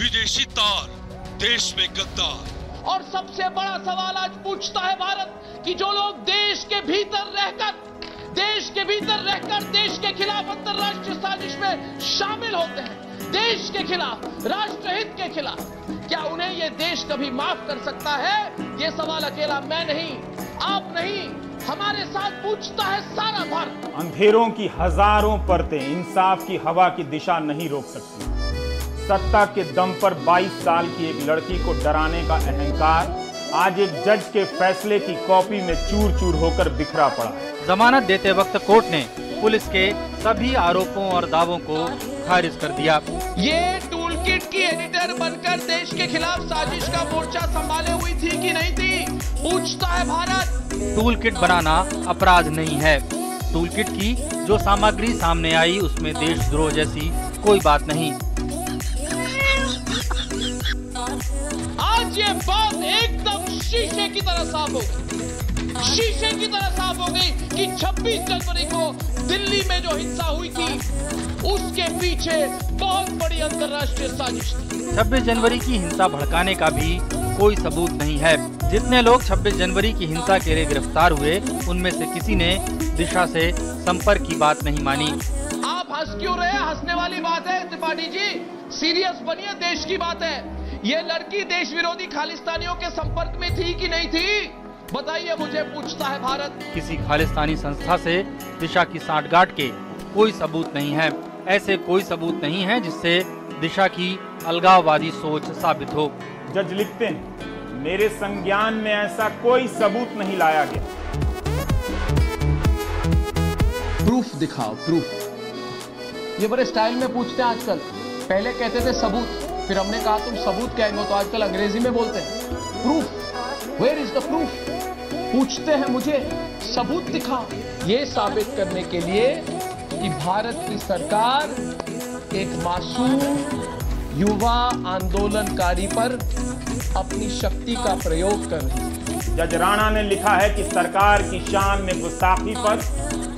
विदेशी तार देश में गद्दार। और सबसे बड़ा सवाल आज पूछता है भारत कि जो लोग देश के भीतर रहकर देश के खिलाफ अंतर्राष्ट्रीय साजिश में शामिल होते हैं, देश के खिलाफ, राष्ट्रहित के खिलाफ, क्या उन्हें ये देश कभी माफ कर सकता है? ये सवाल अकेला मैं नहीं, आप नहीं, हमारे साथ पूछता है सारा भारत। अंधेरों की हजारों परतें इंसाफ की हवा की दिशा नहीं रोक सकती। सत्ता के दम पर 22 साल की एक लड़की को डराने का अहंकार आज एक जज के फैसले की कॉपी में चूर चूर होकर बिखरा पड़ा। जमानत देते वक्त कोर्ट ने पुलिस के सभी आरोपों और दावों को खारिज कर दिया। ये टूलकिट की एडिटर बनकर देश के खिलाफ साजिश का मोर्चा संभाले हुई थी कि नहीं थी, पूछता है भारत। टूलकिट बनाना अपराध नहीं है। टूलकिट की जो सामग्री सामने आई उसमें देशद्रोह जैसी कोई बात नहीं। आज ये बात एकदम शीशे की तरह साफ हो गई कि 26 जनवरी को दिल्ली में जो हिंसा हुई थी उसके पीछे बहुत बड़ी अंतर्राष्ट्रीय साजिश थी। 26 जनवरी की हिंसा भड़काने का भी कोई सबूत नहीं है। जितने लोग 26 जनवरी की हिंसा के लिए गिरफ्तार हुए उनमें से किसी ने दिशा से संपर्क की बात नहीं मानी। आप हंस क्यों रहे? हंसने वाली बात है त्रिपाठी जी, सीरियस बनिए, देश की बात है। ये लड़की देश विरोधी खालिस्तानियों के संपर्क में थी कि नहीं थी, बताइए मुझे, पूछता है भारत। किसी खालिस्तानी संस्था से दिशा की सांठगांठ के कोई सबूत नहीं है। ऐसे कोई सबूत नहीं है जिससे दिशा की अलगाववादी सोच साबित हो। जज लिखते हैं, मेरे संज्ञान में ऐसा कोई सबूत नहीं लाया गया। प्रूफ दिखाओ, प्रूफ। ये बड़े स्टाइल में पूछते हैं आजकल। पहले कहते थे सबूत, फिर हमने कहा तुम सबूत कहेंगे तो आजकल अंग्रेजी में बोलते हैं proof, where is the proof. पूछते हैं मुझे सबूत दिखाओ। ये साबित करने के लिए कि भारत की सरकार एक मासूम युवा आंदोलनकारी पर अपनी शक्ति का प्रयोग कर रही है। जज राणा ने लिखा है कि सरकार की शान में गुस्ताखी पर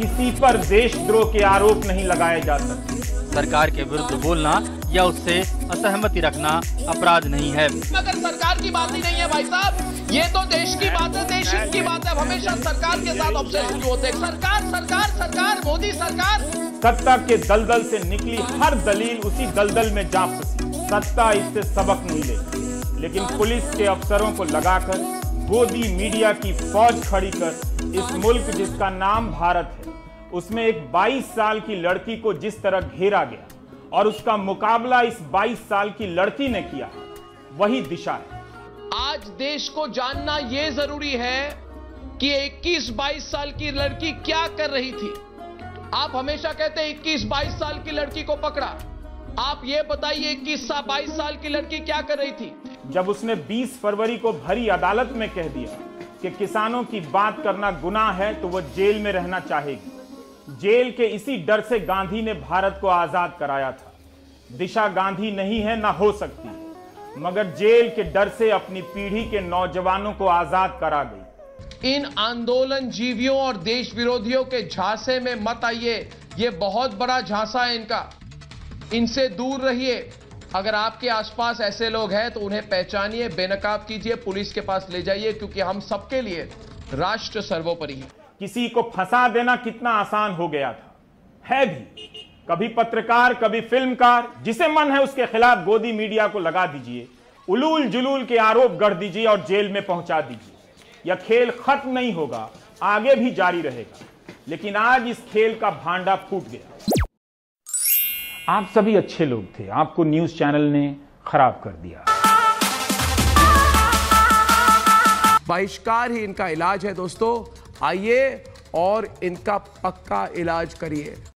किसी पर देशद्रोह के आरोप नहीं लगाए जा सकते। सरकार के विरुद्ध बोलना या उससे असहमति रखना अपराध नहीं है। मगर सरकार की बात ही नहीं है भाई साहब, ये तो देश की बात है, देश हित की बात है। हमेशा सरकार के साथ ऑब्सेशन होते हैं, सरकार सरकार सरकार, मोदी सरकार। सत्ता के दलदल से निकली हर दलील उसी दलदल में जा फंसी। सत्ता इससे सबक नहीं लेती, लेकिन पुलिस के अफसरों को लगाकर गोदी मीडिया की फौज खड़ी कर इस मुल्क जिसका नाम भारत है उसमें एक 22 साल की लड़की को जिस तरह घेरा गया और उसका मुकाबला इस 22 साल की लड़की ने किया, वही दिशा है। आज देश को जानना यह जरूरी है कि 21-22 साल की लड़की क्या कर रही थी। आप हमेशा कहते 21-22 साल की लड़की को पकड़ा, आप ये बताइए 21-22 साल की लड़की क्या कर रही थी। जब उसने 20 फरवरी को भरी अदालत में कह दिया कि किसानों की बात करना गुनाह है तो वह जेल में रहना चाहेगी। जेल के इसी डर से गांधी ने भारत को आजाद कराया था। दिशा गांधी नहीं है, ना हो सकती, मगर जेल के डर से अपनी पीढ़ी के नौजवानों को आजाद करा गई। इन आंदोलन जीवियों और देश विरोधियों के झांसे में मत आइए, ये बहुत बड़ा झांसा है इनका, इनसे दूर रहिए। अगर आपके आसपास ऐसे लोग हैं तो उन्हें पहचानिए, बेनकाब कीजिए, पुलिस के पास ले जाइए, क्योंकि हम सबके लिए राष्ट्र सर्वोपरि है। किसी को फंसा देना कितना आसान हो गया था, है भी। कभी पत्रकार, कभी फिल्मकार, जिसे मन है उसके खिलाफ गोदी मीडिया को लगा दीजिए, उलूल जुलूल के आरोप गढ़ दीजिए और जेल में पहुंचा दीजिए। यह खेल खत्म नहीं होगा, आगे भी जारी रहेगा, लेकिन आज इस खेल का भांडा फूट गया। आप सभी अच्छे लोग थे, आपको न्यूज चैनल ने खराब कर दिया। बहिष्कार ही इनका इलाज है दोस्तों, आइए और इनका पक्का इलाज करिए।